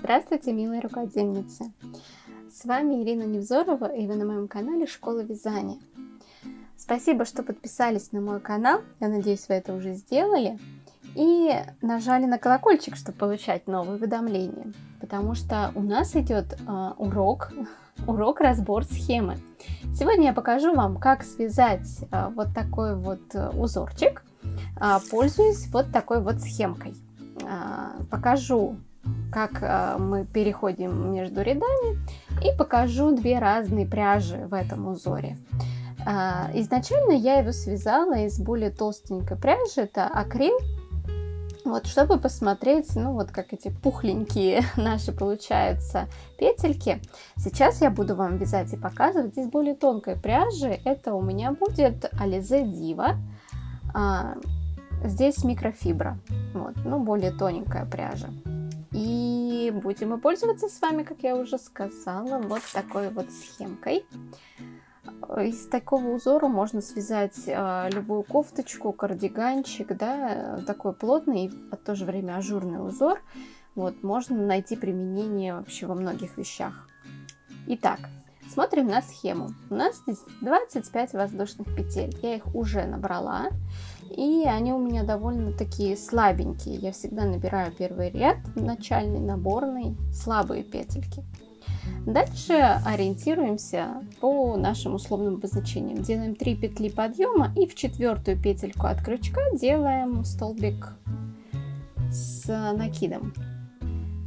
Здравствуйте, милые рукодельницы! С вами Ирина Невзорова, и вы на моем канале Школа вязания. Спасибо, что подписались на мой канал, я надеюсь, вы это уже сделали, и нажали на колокольчик, чтобы получать новые уведомления, потому что у нас идет урок-разбор схемы. Сегодня я покажу вам, как связать вот такой вот узорчик, пользуясь вот такой вот схемкой. Покажу, как мы переходим между рядами, и покажу две разные пряжи в этом узоре. Изначально я его связала из более толстенькой пряжи, это акрил, вот, чтобы посмотреть, ну вот как эти пухленькие наши получаются петельки. Сейчас я буду вам вязать и показывать из более тонкой пряжи, это у меня будет ализе дива. Здесь микрофибра, вот, ну, более тоненькая пряжа. И будем мы пользоваться с вами, как я уже сказала, вот такой вот схемкой. Из такого узора можно связать любую кофточку, кардиганчик, да, такой плотный и в то же время ажурный узор. Вот, можно найти применение вообще во многих вещах. Итак, смотрим на схему. У нас здесь 25 воздушных петель, я их уже набрала. И они у меня довольно такие слабенькие. Я всегда набираю первый ряд, начальный, наборный, слабые петельки. Дальше ориентируемся по нашим условным обозначениям. Делаем 3 петли подъема и в 4-ю петельку от крючка делаем столбик с накидом.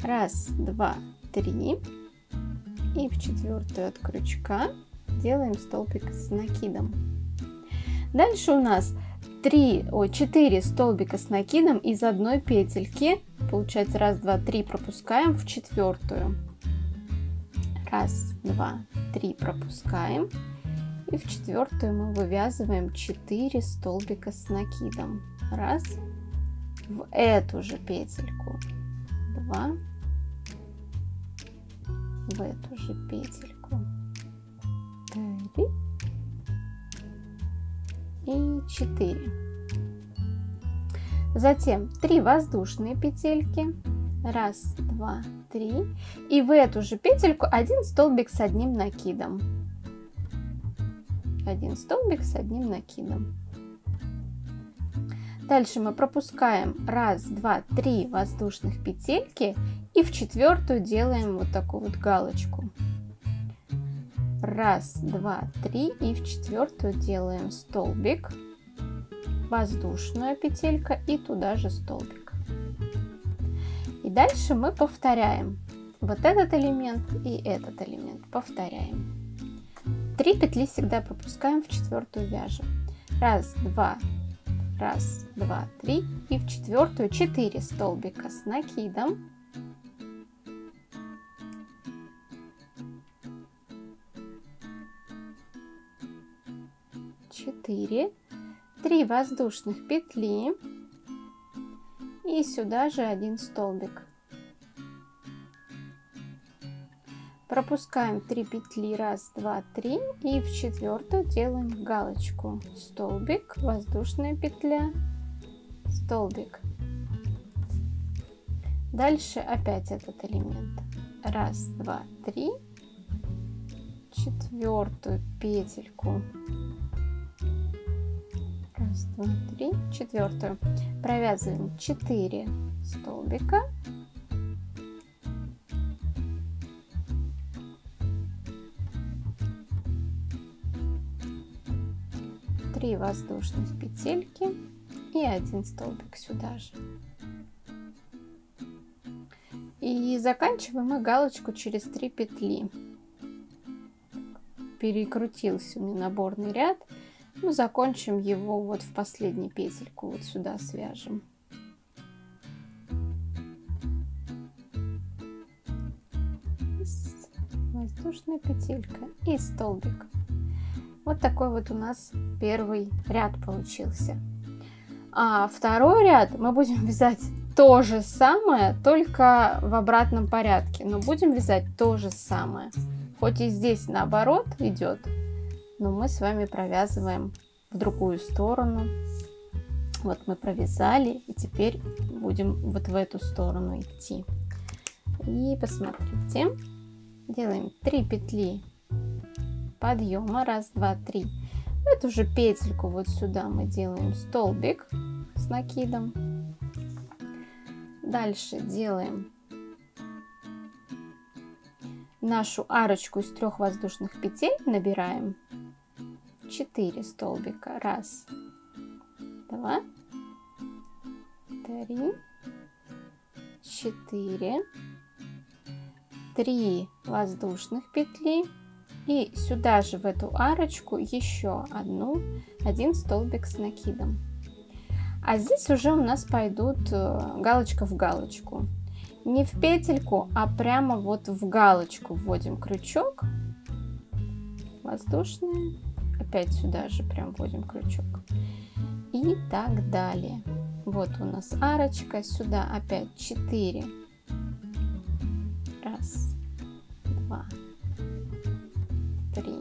1, 2, 3. И в 4-ю от крючка делаем столбик с накидом. Дальше у нас 4 столбика с накидом из одной петельки, получается 1, 2, 3, пропускаем в 4-ю, 1, 2, 3 пропускаем, и в 4-ю мы вывязываем 4 столбика с накидом, 1, в эту же петельку, 2, в эту же петельку, 3 и 4. Затем 3 воздушные петельки, 1, 2, 3, и в эту же петельку 1 столбик с одним накидом, 1 столбик с одним накидом. Дальше мы пропускаем 1, 2, 3 воздушных петельки и в 4-ю делаем вот такую вот галочку. 1, 2, 3, и в 4-ю делаем столбик, воздушная петелька и туда же столбик. И дальше мы повторяем вот этот элемент и этот элемент, повторяем. 3 петли всегда пропускаем, в 4-ю вяжем. 1, 2, 1, 2, 3, и в 4-ю 4 столбика с накидом. 4, 3 воздушных петли и сюда же 1 столбик. Пропускаем 3 петли, 1, 2, 3, и в 4-ю делаем галочку, столбик, воздушная петля, столбик. Дальше опять этот элемент. 1, 2, 3, 4-ю петельку. 1, 2, 3, 4-ю. Провязываем 4 столбика. Три воздушных петельки и 1 столбик сюда же. И заканчиваем мы галочку через 3 петли. Перекрутился у меня наборный ряд. Ну, закончим его вот в последнюю петельку, вот сюда свяжем. Воздушная петелька и столбик. Вот такой вот у нас первый ряд получился. А второй ряд мы будем вязать то же самое, только в обратном порядке. Но будем вязать то же самое. Хоть и здесь наоборот идет, но мы с вами провязываем в другую сторону. Вот мы провязали, и теперь будем вот в эту сторону идти. И посмотрите, делаем 3 петли подъема, 1 2 3. В эту же петельку вот сюда мы делаем столбик с накидом, дальше делаем нашу арочку из 3 воздушных петель, набираем 4 столбика, 1 2 3 4, 3 воздушных петли, и сюда же в эту арочку еще 1 столбик с накидом. А здесь уже у нас пойдут галочка в галочку, не в петельку, а прямо вот в галочку вводим крючок воздушный, опять сюда же прям вводим крючок и так далее. Вот у нас арочка, сюда опять 4, 1 2 3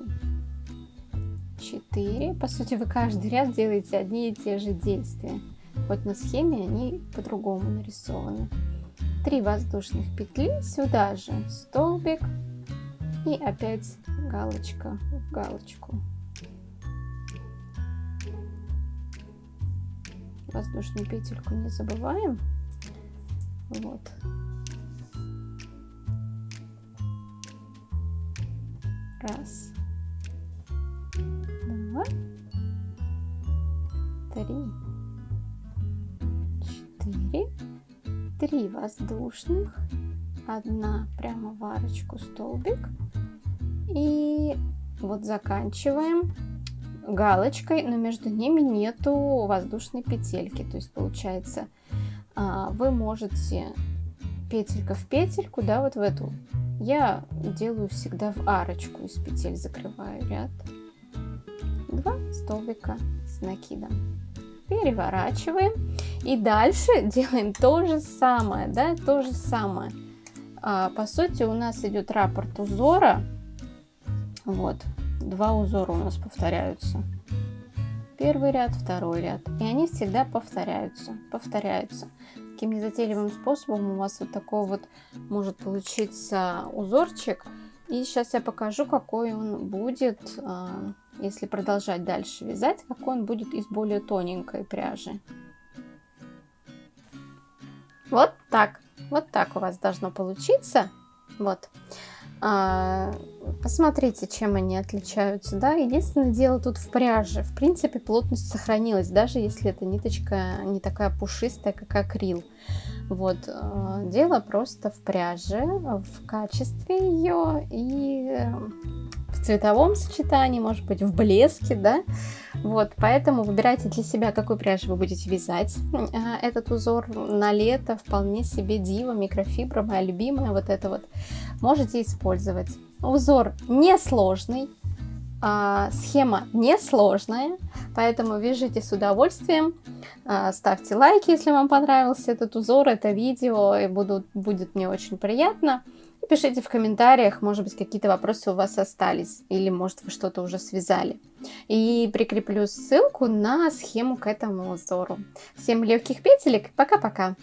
4. По сути, вы каждый ряд делаете одни и те же действия, хоть на схеме они по-другому нарисованы. 3 воздушных петли, сюда же столбик и опять галочка в галочку, воздушную петельку не забываем. Вот. Раз, два, 3 4, 3 воздушных, 1 прямо в арочку столбик, и вот заканчиваем галочкой, но между ними нету воздушной петельки. То есть получается, вы можете петелька в петельку, да, вот в эту. Я делаю всегда в арочку из петель, закрываю ряд, 2 столбика с накидом, переворачиваем и дальше делаем то же самое, да, то же самое. По сути, у нас идет раппорт узора. Вот 2 узора у нас повторяются, 1 ряд, 2 ряд, и они всегда повторяются. Таким незатейливым способом у вас вот такой вот может получиться узорчик, и сейчас я покажу, какой он будет, если продолжать дальше вязать, какой он будет из более тоненькой пряжи. Вот так у вас должно получиться. Вот. Посмотрите, чем они отличаются, да. Единственное дело тут в пряже, в принципе плотность сохранилась, даже если эта ниточка не такая пушистая, как акрил. Вот, дело просто в пряже, в качестве ее и в цветовом сочетании, может быть, в блеске, да. Вот, поэтому выбирайте для себя, какой пряжи вы будете вязать этот узор на лето. Вполне себе дива, микрофибра, моя любимая, вот это вот можете использовать. Узор несложный, схема несложная, поэтому вяжите с удовольствием, ставьте лайки, если вам понравился этот узор, это видео, и будет мне очень приятно. И пишите в комментариях, может быть, какие-то вопросы у вас остались, или, может, вы что-то уже связали. И прикреплю ссылку на схему к этому узору. Всем легких петелек, пока-пока!